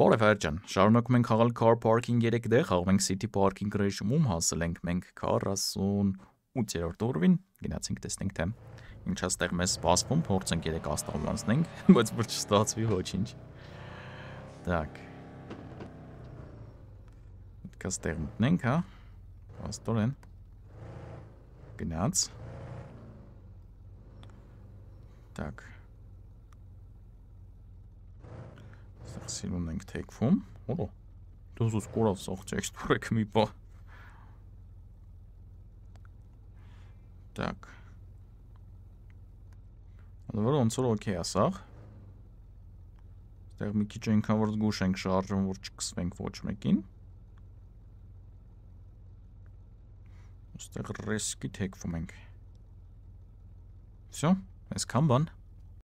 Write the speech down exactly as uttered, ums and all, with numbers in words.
Բարև Հայրջան, շարունակում ենք խաղալ Car Parking երեք D, խաղում ենք City Parking ռեժիմում, հասել ենք մենք քառասունութերորդ օրվին, գնացինք տեսնենք թե ինչ հաստեղ մեզ սպասվում, փորձենք երեք աստավանցնենք, բայց ոչ ստացվի ոչինչ։ Так. Այդքստեղ մտնենք, հա։ Աստորեն։ Գնաց։ Так. Սիլում ենք թեքվում, որո, դոզուս կորավ սաղջ էքստուր եք մի պա տակ անվոր ոնցոր ոկե ասաղ ստեղ մի կիչ ենքան որ զգուշ ենք շարժում, որ չկսվենք ոչ մեկին ստեղ ռեսկի թեքվում ենք վսյո, այս կան բան